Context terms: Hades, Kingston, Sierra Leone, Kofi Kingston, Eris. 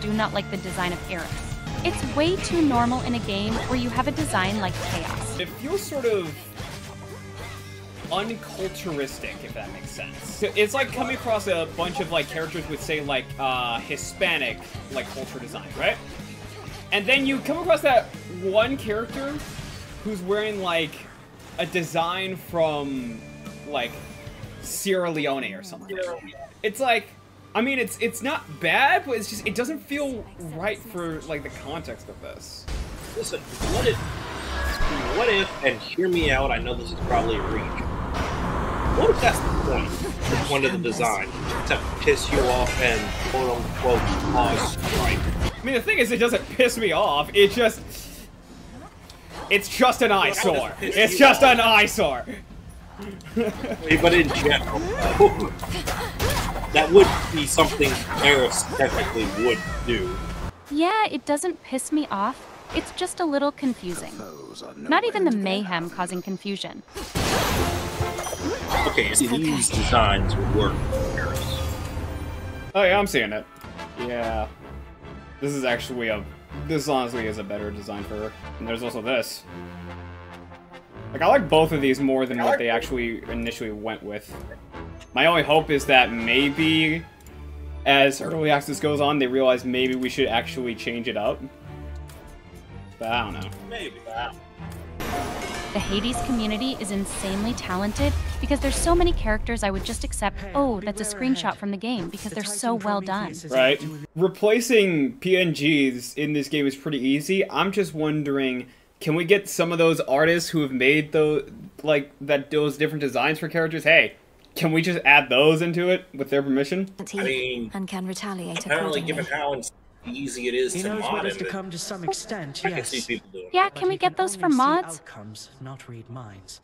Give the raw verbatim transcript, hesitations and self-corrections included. do not like the design of Eris. It's way too normal in a game where you have a design like Chaos. It feels sort of unculturistic, if that makes sense. It's like coming across a bunch of like characters with, say, like uh, Hispanic like culture design, right? And then you come across that one character who's wearing like a design from like Sierra Leone or something. It's like, I mean, it's it's not bad, but it's just, it doesn't feel right for like the context of this. Listen, what if, what if, and hear me out, I know this is probably a reach. What if that's the point, the point of the design, to piss you off and quote unquote cause strife? I mean, the thing is, it doesn't piss me off, it just, it's just an eyesore. It's just an eyesore. But in general, that would be something Eris technically would do. Yeah, it doesn't piss me off. It's just a little confusing. Not even the mayhem causing confusion. Okay, see, these designs would work for Eris. Oh yeah, I'm seeing it. Yeah. This is actually a... This honestly is a better design for her. And there's also this. Like, I like both of these more than what they actually initially went with. My only hope is that maybe, as early access goes on, they realize maybe we should actually change it up. But I don't know. Maybe. The Hades community is insanely talented because there's so many characters I would just accept, oh, that's a screenshot from the game because they're so well done. Right? Replacing P N Gs in this game is pretty easy. I'm just wondering, can we get some of those artists who have made those, like, that those different designs for characters? Hey, can we just add those into it with their permission? I mean, and can retaliate apparently given how easy it is to mod it, to come to some extent, yes. Yeah, can we get those for mods? Outcomes, not read minds.